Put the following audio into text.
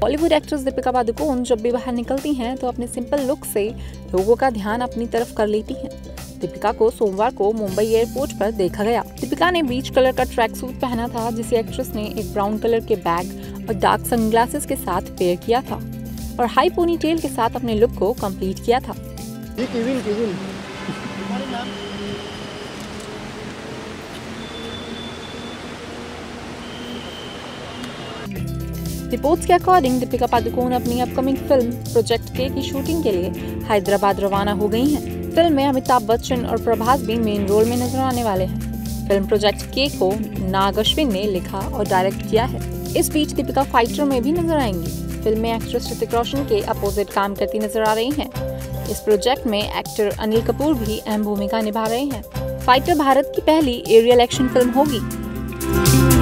Bollywood actress Deepika Padukone जब भी बाहर निकलती हैं तो अपने सिंपल लुक से लोगों का ध्यान अपनी तरफ कर लेती हैं। दीपिका को सोमवार को मुंबई एयरपोर्ट पर देखा गया। दीपिका ने बीच कलर का ट्रैक सूट पहना था, जिसे एक्ट्रेस ने एक ब्राउन कलर के बैग और डार्क सनग्लासेस के साथ पेयर किया था और हाई पोनीटेल के साथ अपने लुक को कंप्लीट किया था। रिपोर्ट्स के अकॉर्डिंग दीपिका पादुकोण अपनी अपकमिंग फिल्म प्रोजेक्ट के की शूटिंग के लिए हैदराबाद रवाना हो गई हैं। फिल्म में अमिताभ बच्चन और प्रभास भी मेन रोल में नजर आने वाले हैं। फिल्म प्रोजेक्ट के को नाग अश्विन ने लिखा और डायरेक्ट किया है। इस बीच दीपिका फाइटर में भी नजर आएंगी। फिल्म में एक्ट्रेस ऋतिक रोशन के अपोजिट काम करती नजर आ रही है। इस प्रोजेक्ट में एक्टर अनिल कपूर भी अहम भूमिका निभा रहे हैं। फाइटर भारत की पहली एरियल एक्शन फिल्म होगी।